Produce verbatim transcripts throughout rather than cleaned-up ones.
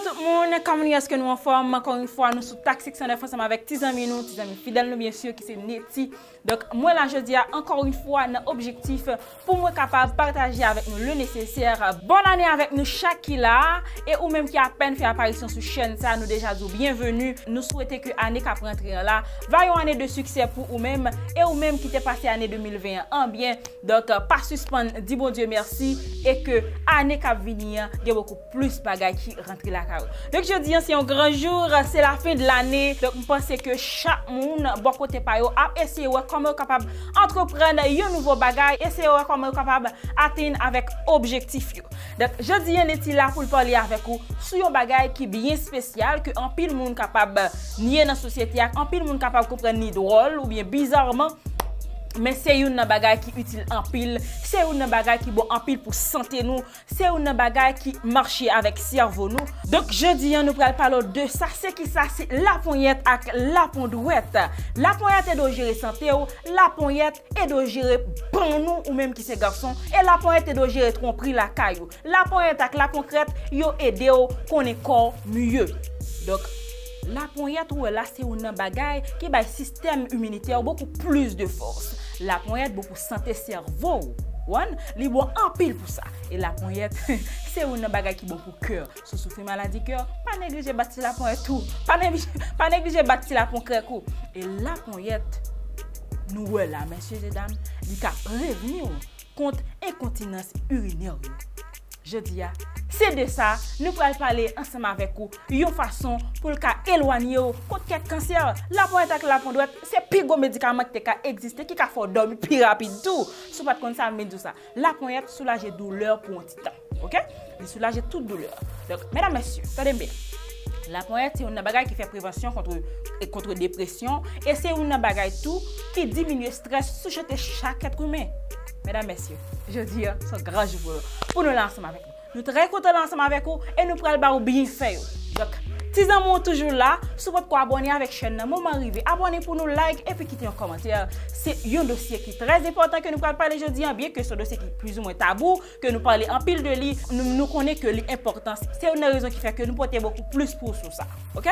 Hello tout le monde, comment est-ce que nous en forme? Encore une fois, nous sommes sur TAK cinq cent neuf ensemble avec tes amis, nous, tes amis fidèles, bien sûr, qui c'est Neti. Donc, moi là, je dis encore une fois, notre objectif pour moi capable de partager avec nous le nécessaire. Bonne année avec nous, Shakila, et ou même qui a à peine fait apparition sur chaîne, ça nous déjà dit bienvenue. Nous souhaitons que l'année qui apprend là, vaille une année de succès pour ou même, et ou même qui t'est passé l'année deux mille vingt-un en bien. Donc, pas suspendre, dis bon Dieu merci, et que l'année qui vient, il y a beaucoup plus de bagages qui rentrent là. Donc je dis c'est un grand jour, c'est la fin de l'année. Donc je pense que chaque monde bon côté pa yo a essayer comment capable entreprendre un nouveau bagage, essayer comment capable atteindre avec objectif yo. Donc je dis on est là pour parler avec vous sur un bagage qui bien spécial que en pile monde capable nier dans société, en pile monde capable comprendre ni drôle ou bien bizarrement. Mais c'est une bagaille qui est utile en pile, c'est une bagaille qui est bon en pile pour santé nous, c'est une bagaille qui marche avec cerveau nous. Donc jeudi, nous parlons de ça, c'est qui ça, c'est la poignette avec la pondouette. La poignette est de gérer santé, la poignette est de gérer bon nous ou même qui c'est garçon, et la poignette est de gérer tromperie la caillou. La poignette avec la concrète, yo aide qu'on est corps mieux. Donc la poignette ou là c'est une bagaille qui ba système immunitaire beaucoup plus de force. La poignette beaucoup santé cerveau. One, li bon en pile pour ça. Et la poignette c'est une bagaille qui bon pour cœur. Si vous souffrez maladie cœur, pas négliger battre la poignette tout. Pas négliger pas négliger battre la poignette. Et la poignette nous là messieurs et dames, li ka prévenir contre incontinence urinaire. Je dis à c'est de ça, nous pourrons parler ensemble avec vous. Une façon pour le cas éloigner contre quel cancer. La pointe avec la pondouette, c'est le pire médicament qui existe, qui fait dormir plus rapide. Si vous ne connaissez pas, vous ça. La pointe soulage la douleur pour un petit temps. Ok? Elle soulage toute douleur. Donc, mesdames, messieurs, tenez bien. La pointe, c'est une bagaille qui fait prévention contre contre dépression. Et c'est une bagaille tout qui diminue le stress sous chaque être humain. Mesdames, messieurs, je dis, c'est grand jour pour nous lancer avec vous. Nous sommes très contents ensemble avec vous et nous prenons le bien fait. Donc, si vous êtes toujours là, si vous êtes abonné à la chaîne, abonnez-vous pour nous, like et puis quittez un commentaire. C'est un dossier qui est très important que nous parlons parler aujourd'hui, bien que ce dossier qui est plus ou moins tabou, que nous parlons en pile de lit, nous, nous connaissons que l'importance. C'est une raison qui fait que nous portons beaucoup plus pour sur ça. OK?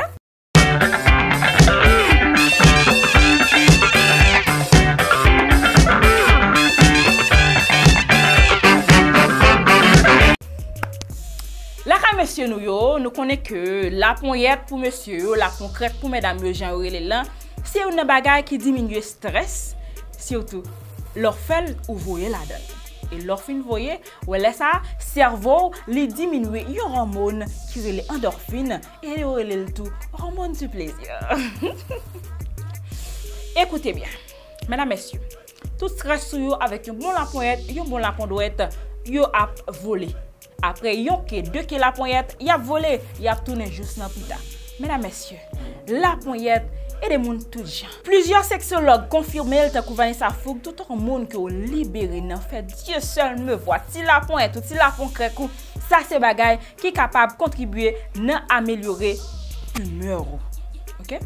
Monsieur nous, nous connaissons que la poignette pour monsieur, la concrète pour mesdames, c'est une bagaille qui diminue le stress, surtout l'orphel ou voyez la donne. Et l'orphine, vous voyez, ou ça, cerveau, les diminue, il y a une hormone qui est l'endorphine et il y a le tout, hormone du plaisir. Écoutez bien, mesdames, messieurs, tout stress avec un bon la poignette, un bon la pondouette, il a volé. Après, il y a deux qui la poignette, il y a volé, il y a tourné juste dans pita. Mesdames, messieurs, la poignette est des monde tout gens. Plusieurs sexologues confirment que Vanessa Foug, tout le monde qui est libéré, n'en fait Dieu seul me voit. Si la poignette ou si la poignette, ça c'est bagaille qui est capable de contribuer à améliorer l'humeur. OK?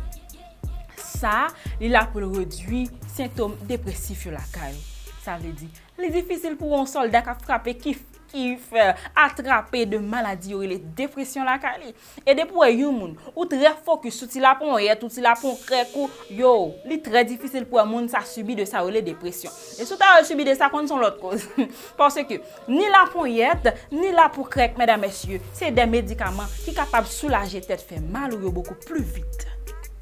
Ça, il a pour réduire les symptômes dépressifs sur la caille. Ça veut dire, c'est difficile pour un soldat qui a frappé kiff. Qui fait attraper de maladies ou les dépressions la cali et des pour humain ou très focus sur ti la poignette ou ti la poignette yo li très difficile pour moun ça subit de ça ou les dépressions et sous ta subi de ça kon son l'autre cause parce que ni la poignette ni la poignette mesdames messieurs c'est des médicaments qui capable soulager tête fait mal ou beaucoup plus vite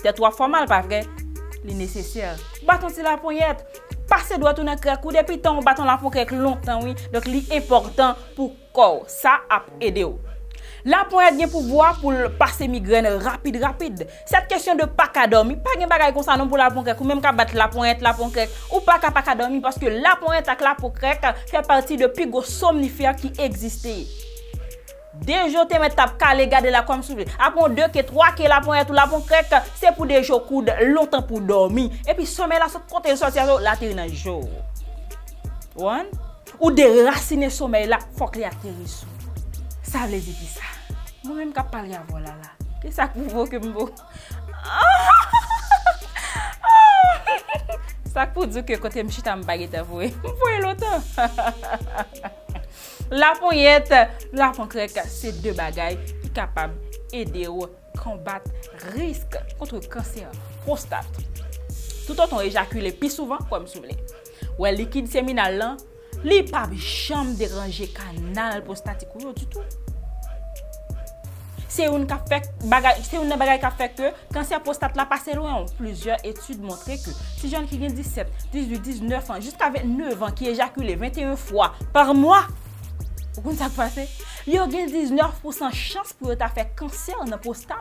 tête trois fois mal pas vrai les nécessaire baton ti la poignette passer doigt dans craque ou depuis temps on battant la poignette longtemps oui donc li important pour corps ça a aidé la poignette bien pouvoir pour passer migraine rapide rapide cette question de pas qu'à dormir pas gen bagaille comme ça non pour la poignette ou même qu'à battre la poignette la poignette ou pas qu'à pas qu'à dormir parce que la poignette avec la poignette fait partie de plus gros somnifères qui existait déjà te met tap calé garder la comme souffle après deux que trois que la poignette ou la poignette c'est pour des jours coude longtemps pour dormir et puis sommeil là se compter sortir là t'es dans jour one ou déraciner sommeil là faut qu'il atterrisse ça veut dire ça moi même qu'a parler avant là là c'est ça qui provoque moi ça pour dire que quand me chita me baguette vous voyez longtemps la poignette, la pancréas, c'est deux bagailles qui sont capables aider à combattre le risque contre le cancer prostate. Tout autant éjaculer plus souvent, comme souvenez. Ou le liquide séminal, il n'y a pas jamais dérangé le canal prostatique du tout. C'est une bagaille qui a fait que le cancer prostate la passe loin. Plusieurs études montrent que ces jeunes qui ont dix-sept, dix-huit, dix-neuf ans, jusqu'à vingt-neuf ans, qui éjaculent vingt et un fois par mois, vous comprenez ça passe? Ils ont dix-neuf pour cent de chance pour faire cancer dans la prostate.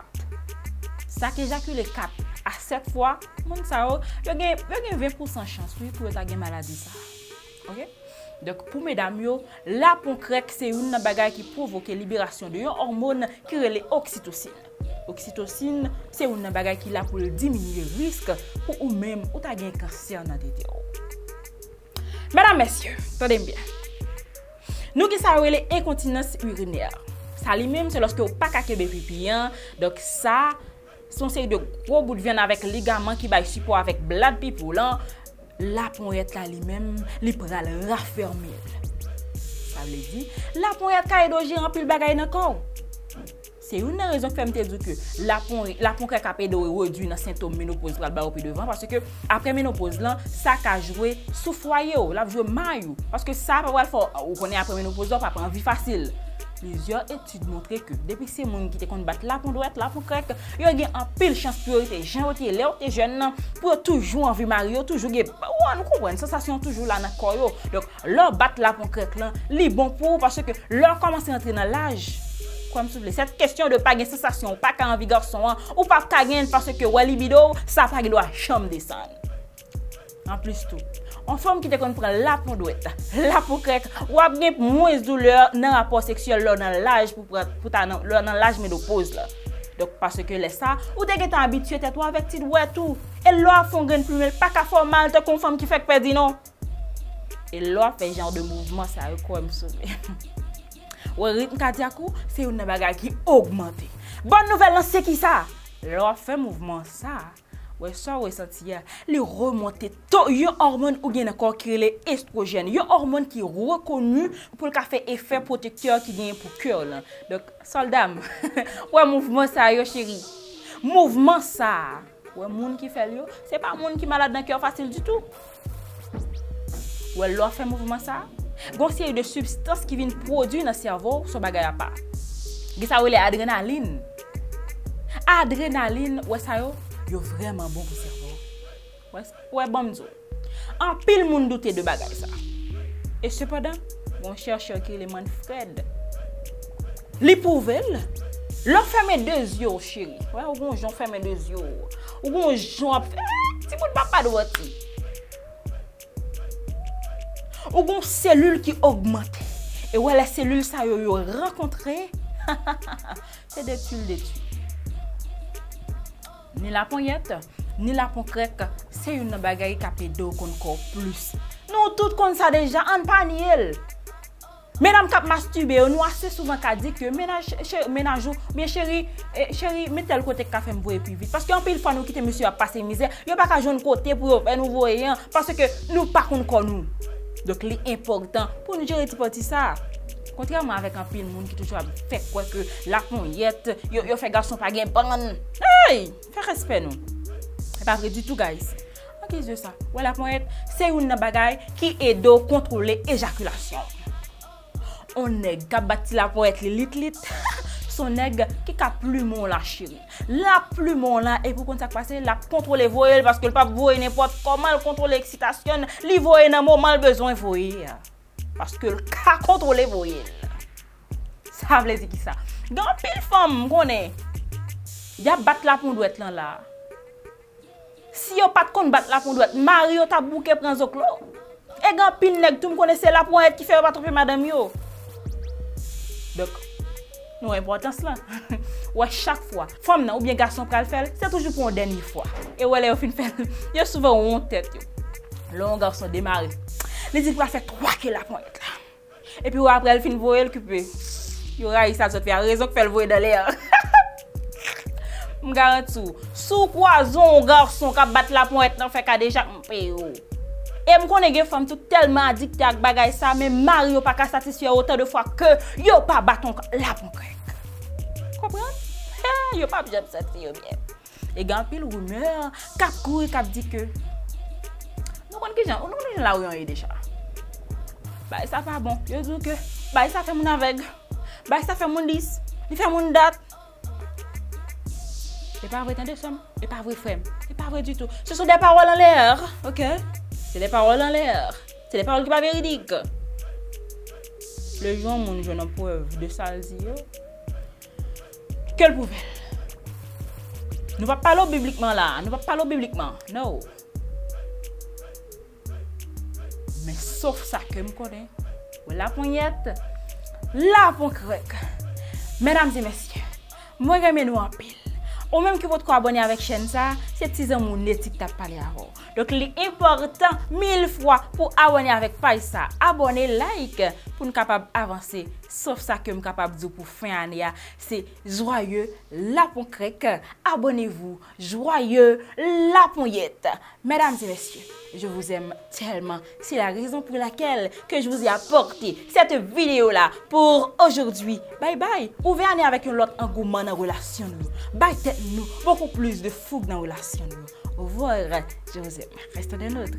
Ça qui éjacule quatre à sept fois, vous avez vingt pour cent de chance pour avoir une maladie. Ok? Donc, pour mesdames, la pancréas, c'est une bagaille qui provoque la libération d'une hormone qui est l'oxytocine. L'oxytocine, c'est une bagaille qui est là pour diminuer le risque pour ou même ou ta gen cancer dans tes théo. Mesdames, messieurs, tenez bien. Nous qui savons l'incontinence urinaire, ça lui-même, c'est lorsque vous pas qu'à bébé pipi, donc ça, son série de gros bouts de viande avec ligaments qui baillent support avec blade pipi là. La pointe là lui-même, il peut le raffermir. Ça veut dire, la pointe qui est dogée en pile bagaille dans le corps. C'est une raison que je me dis que la pointe qui est dogée réduit dans les symptômes ménopause pour le barreau devant. Parce que après ménopause, ça a joué sous foyer, là joué maillot. Parce que ça, on connaît après ménopause, on prend vie facile. Plusieurs études montrent que depuis ces gens qui te combattent la pointe, la pointe, ils ont une pile chance priorité. J'ai les jeunes pour toujours envie Mario, toujours gay. On comprend, sensation toujours là dans le corps. Donc, leur battre la pointe, c'est bon pour parce que leur commence à entrer dans l'âge. Comme vous voulez, cette question de pas de sensation, pas qu'en vie garçon, ou pas qu'à gain parce que ouais libido, ça pas qu'il doit chambre descendre. En plus tout. En femme qui te comprend la pondouette, la poucrèque, ou a bien moins de douleur dans le rapport sexuel dans l'âge pour pour dans l'âge ménopause là. Donc parce que les ça, ou t'es que habitué t'es toi avec petite ouais tout. Et là font graine plume pas qu'à formal te femme qui fait perdre non. Et là fait genre de mouvement ça comme ça. Ouais rythme cardiaque c'est une bagarre qui augmente. Bonne nouvelle c'est qui ça? Là fait mouvement ça. Ouais, ça, ouais, ça, les remontées, il y a une hormone qui est l'estrogène. Il y a une hormone qui est reconnue pour le café effet protecteur qui gagne pour le cœur. Donc, soldats, ouais, mouvement ça, yo chérie. Mouvement ça, ouais, moun qui fait yo, c'est pas moun qui malade dans le cœur facile du tout. Ouais, l'on fait mouvement ça. Il y a des substances qui viennent produire dans le cerveau, ça ne va pas. Ça, ouais, l'adrénaline. Adrénaline, ouais, ça, yo. Yo vraiment bon pour cerveau. Ouais, ouais bon zo. En pile moun douter de bagay ça. Et cependant, bon chercheur qui est Manfred, li prouvel, l'on ferme deux yeux chérie. Ouais, ou bon j'en ferme deux yeux. Ou bon j'en petit bout de papa de wati. Ou bon cellule qui augmente. Et ouais la cellule ça yo yo rencontré. C'est des tuiles des tuiles. Ni la poignette, ni la pancréas, c'est une bagaille qui a fait deux encore plus. Nous tous connaissons ça déjà en panier. Mesdames qui masturbent, nous assez souvent dit que ménage ou bien chérie, chérie, mettez le côté café me voyez plus vite. Parce qu'en pile fois nous quittons monsieur à passer misère, il n'y a pas qu'à jouer côté pour nous voyons parce que nous pas contre nous. Donc l'important pour nous gérer petit ça. Contrairement avec un pile monde qui toujours fait quoi que la poignette, yo yo fait garçon pas gain bon. Hey, fais respect nous. C'est pas vrai du tout guys. OK, je ça. Voilà poignette, c'est une bagaille qui aide à contrôler éjaculation. On est gabati la poignette lit lit. Son nègre qui a plumon la chérie. La plumon là et pour qu'on ça passer, la contrôler voyelle parce que le pas voyer n'importe comment le contrôler excitation, li voyer dans moment besoin voyer. Parce que le cas contrôlé voyelle. Ça veut dire qui ça? Dans pile femme qu'on est, y a battre la pondouette là là. Si y a pas de compte battre la pondouette, Mario ta bouquet prend zoclo. Et dans pile nèg tout me connaissait la pointe qui fait pas tromper madame yo. Donc, nous importance là. Ouais chaque fois, femme nan ou bien garçon pral faire, c'est toujours pour une dernière fois. Et ouais là au fin faire, y a souvent honte tête yo. Long garçon démarrer. Les dit pour faire trois que la pointe. Et puis après elle fin voyer le cupé. Il y aura ça ça fait raison que fait le voyer dans l'air. Me garantis sous croison garçon qui battre la pointe non fait qu'à déjà péo. Et me connais des femmes tout tellement addictées à bagay ça mais Mario pas qu'à satisfaire autant de fois que yo pas battre la pointe. Comprendre? yo pas besoin de cette fille bien. Et grand pile rumeur, cap courir, cap dit que nous connait gens, nous connait là où on est déjà. Bah ça pas bon. Yo dit que bah ça fait mon avec. Bah ça fait mon dix, il fait mon date. C'est pas vrai tant de somme, c'est pas vrai frère, c'est pas vrai du tout. Ce sont des paroles en l'air, OK? C'est des paroles en l'air. C'est des paroles qui pas véridiques. Le jour où mon jeune preuve de salzio, quelle poubelle? Nous ne va pas parler bibliquement là, nous va pas parler bibliquement. Non. Mais sauf ça que me connais, la poignette, la poncrèque. Mesdames et messieurs, moi j'aime nous en pile. Ou même que vous vous abonnez avec chaîne ça, c'est six ans mon éthique t'a parlé avant. Donc l'important mille fois pour abonner avec page ça, abonner like pour nous capable avancer. Sauf ça que nous capable dire pour fin année c'est joyeux la poncrèque. Abonnez-vous joyeux la pognette. Mesdames et messieurs, je vous aime tellement. C'est la raison pour laquelle que je vous ai apporté cette vidéo là pour aujourd'hui. Bye bye. Ou venez avec un autre engouement dans relation nous. Bye tête nous, beaucoup plus de fougue dans relation nous. Au revoir, je vous aime. Reste des nôtres.